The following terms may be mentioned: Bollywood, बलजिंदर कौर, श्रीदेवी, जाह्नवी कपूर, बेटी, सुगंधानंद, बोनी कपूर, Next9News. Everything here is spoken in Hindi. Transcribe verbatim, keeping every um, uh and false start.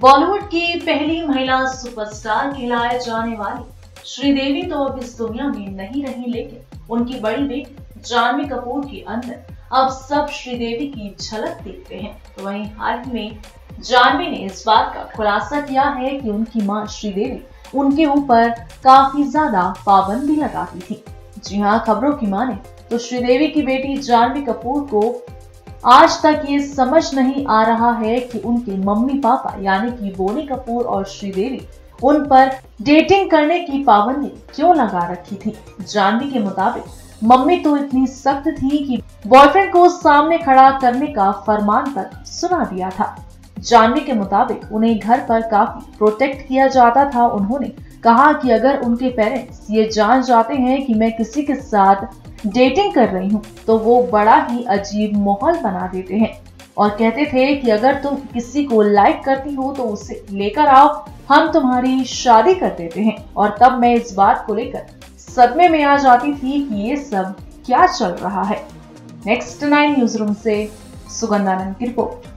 बॉलीवुड की पहली महिला सुपरस्टार कहलाए जाने वाली श्रीदेवी तो अब इस दुनिया में नहीं रही, लेकिन उनकी बड़ी बेटी जाह्नवी कपूर के अंदर अब सब श्रीदेवी की झलक देखते हैं। तो वहीं हाल में जाह्नवी ने इस बात का खुलासा किया है कि उनकी मां श्रीदेवी उनके ऊपर काफी ज्यादा पाबंदी लगाती थी। जी हाँ, खबरों की माने तो श्रीदेवी की बेटी जाह्नवी कपूर को आज तक ये समझ नहीं आ रहा है कि उनके मम्मी पापा यानी कि बोनी कपूर और श्रीदेवी उन पर डेटिंग करने की पाबंदी क्यों लगा रखी थी। जाह्नवी के मुताबिक मम्मी तो इतनी सख्त थी कि बॉयफ्रेंड को सामने खड़ा करने का फरमान तक सुना दिया था। जाह्नवी के मुताबिक उन्हें घर पर काफी प्रोटेक्ट किया जाता था। उन्होंने कहा कि अगर उनके पेरेंट्स ये जान जाते हैं कि मैं किसी के साथ डेटिंग कर रही हूँ तो वो बड़ा ही अजीब माहौल बना देते हैं, और कहते थे कि अगर तुम किसी को लाइक करती हो तो उसे लेकर आओ, हम तुम्हारी शादी कर देते हैं। और तब मैं इस बात को लेकर सदमे में आ जाती थी कि ये सब क्या चल रहा है। नेक्स्ट नाइन न्यूज रूम से सुगंधानंद की रिपोर्ट।